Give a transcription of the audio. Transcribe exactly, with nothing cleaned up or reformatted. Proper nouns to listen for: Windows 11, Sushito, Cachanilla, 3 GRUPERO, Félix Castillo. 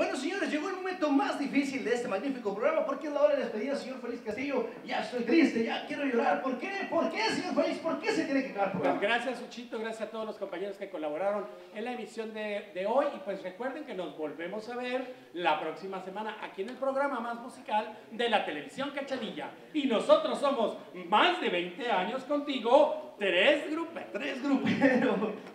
Bueno, señores, llegó el momento más difícil de este magnífico programa porque es la hora de despedir al señor Félix Castillo. Ya estoy triste, ya quiero llorar. ¿Por qué? ¿Por qué, señor Félix? ¿Por qué se tiene que acabar el programa? Pues gracias, Sushito. Gracias a todos los compañeros que colaboraron en la emisión de, de hoy. Y pues recuerden que nos volvemos a ver la próxima semana aquí en el programa más musical de la televisión Cachanilla. Y nosotros somos más de veinte años contigo, tres gruperos. Tres gruperos.